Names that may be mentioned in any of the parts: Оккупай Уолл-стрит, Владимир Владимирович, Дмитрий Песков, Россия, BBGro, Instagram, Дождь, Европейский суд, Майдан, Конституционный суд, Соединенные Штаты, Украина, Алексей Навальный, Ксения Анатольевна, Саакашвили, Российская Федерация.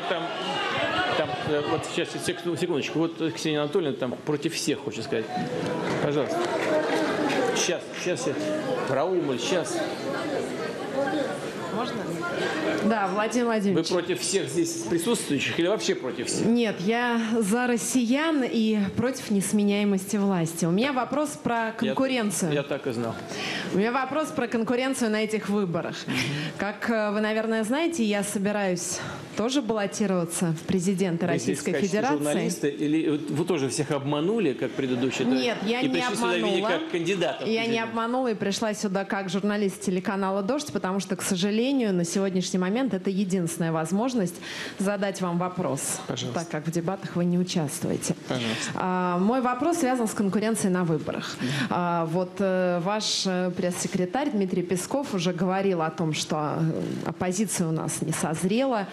вот там вот сейчас, секундочку, вот Ксения Анатольевна там против всех хочет сказать. Пожалуйста. Сейчас. Рауль, сейчас. Можно? Да, Владимир Владимирович. Вы против всех здесь присутствующих или вообще против всех? Нет, я за россиян и против несменяемости власти. У меня вопрос про конкуренцию. Я так и знал. У меня вопрос про конкуренцию на этих выборах. Как вы, наверное, знаете, я собираюсь тоже баллотироваться в президенты Российской Федерации. Журналисты, или вы тоже всех обманули, как предыдущие? Нет, я не обманула. Я не обманула и пришла сюда как журналист телеканала «Дождь», потому что, к сожалению, на сегодняшний момент это единственная возможность задать вам вопрос, так как в дебатах вы не участвуете. Мой вопрос связан с конкуренцией на выборах. Вот ваш пресс-секретарь Дмитрий Песков уже говорил о том, что оппозиция у нас не созрела.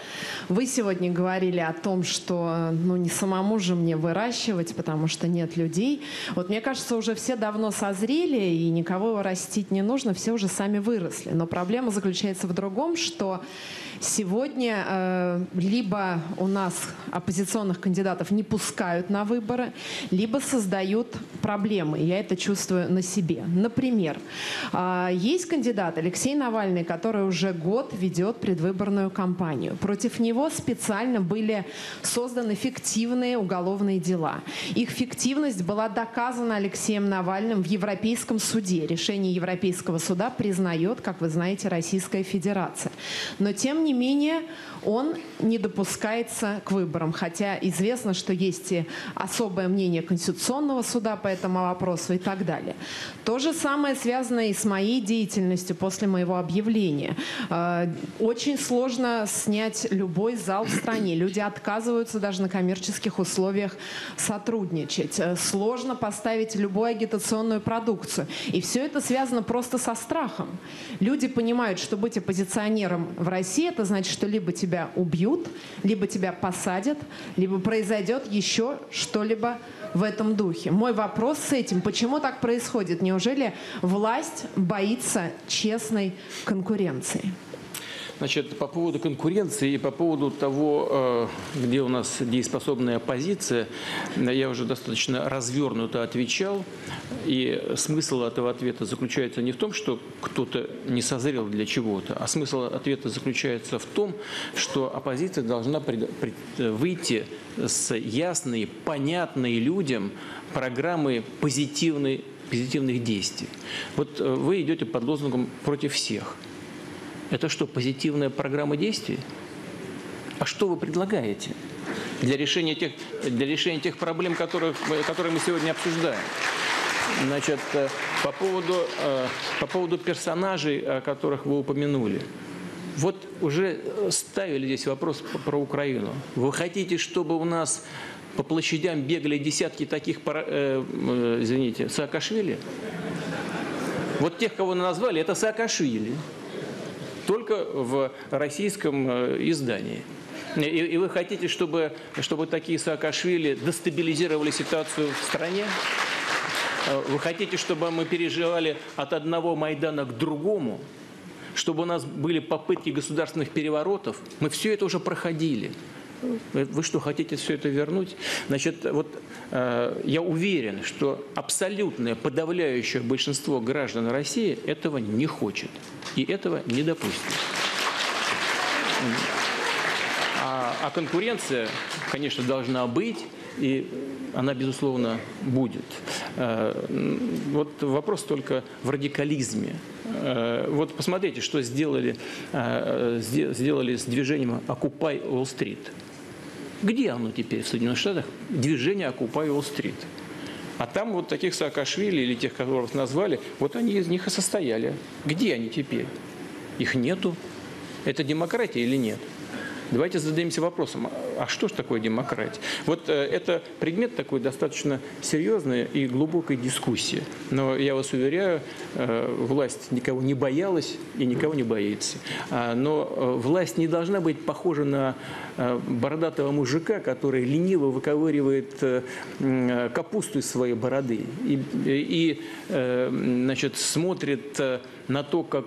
Вы сегодня говорили о том, что не самому же мне выращивать, потому что нет людей. Вот мне кажется, уже все давно созрели, и никого растить не нужно, все уже сами выросли. Но проблема заключается в другом, что сегодня либо у нас оппозиционных кандидатов не пускают на выборы, либо создают проблемы. Я это чувствую на себе. Например, есть кандидат Алексей Навальный, который уже год ведет предвыборную кампанию. Против него специально были созданы фиктивные уголовные дела. Их фиктивность была доказана Алексеем Навальным в Европейском суде. Решение Европейского суда признает, как вы знаете, Российская Федерация. Но тем не менее он не допускается к выборам. Хотя известно, что есть и особое мнение Конституционного суда по этому вопросу и так далее. То же самое связано и с моей деятельностью после моего объявления. Очень сложно снять любой зал в стране. Люди отказываются даже на коммерческих условиях сотрудничать. Сложно поставить любую агитационную продукцию. И все это связано просто со страхом. Люди понимают, что быть оппозиционером в России — это значит, что либо тебя убьют, либо тебя посадят, либо произойдет еще что-либо в этом духе. Мой вопрос с этим: почему так происходит? Неужели власть боится честной конкуренции? Значит, по поводу конкуренции и по поводу того, где у нас дееспособная оппозиция, я уже достаточно развернуто отвечал. И смысл этого ответа заключается не в том, что кто-то не созрел для чего-то, а смысл ответа заключается в том, что оппозиция должна выйти с ясной, понятной людям программой позитивных действий. Вот вы идете под лозунгом «против всех». Это что, позитивная программа действий? А что вы предлагаете для решения тех проблем, которые мы сегодня обсуждаем? Значит, по поводу персонажей, о которых вы упомянули. Вот уже ставили здесь вопрос про Украину. Вы хотите, чтобы у нас по площадям бегали десятки таких, извините, Саакашвили? Вот тех, кого назвали, это Саакашвили. Только в российском издании. И вы хотите, чтобы такие Саакашвили дестабилизировали ситуацию в стране? Вы хотите, чтобы мы переживали от одного Майдана к другому? Чтобы у нас были попытки государственных переворотов? Мы все это уже проходили. Вы что, хотите все это вернуть? Значит, вот я уверен, что абсолютное подавляющее большинство граждан России этого не хочет и этого не допустит. А конкуренция, конечно, должна быть, и она, безусловно, будет. Вот вопрос только в радикализме. Вот посмотрите, что сделали с движением «Оккупай Уолл-стрит». Где оно теперь в Соединенных Штатах? Движение «Оккупай Уолл-стрит». А там вот таких Саакашвили или тех, которых назвали, вот они из них и состояли. Где они теперь? Их нету. Это демократия или нет? Давайте зададимся вопросом, а что же такое демократия? Вот это предмет такой достаточно серьезной и глубокой дискуссии. Но я вас уверяю, власть никого не боялась и никого не боится. Но власть не должна быть похожа на бородатого мужика, который лениво выковыривает капусту из своей бороды и смотрит на то, как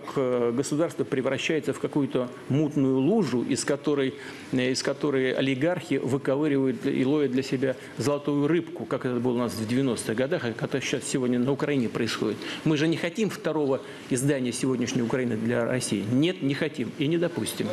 государство превращается в какую-то мутную лужу, из которой олигархи выковыривают и ловят для себя золотую рыбку, как это было у нас в 90-х годах, а как сейчас сегодня на Украине происходит. Мы же не хотим второго издания сегодняшней Украины для России. Нет, не хотим и не допустим.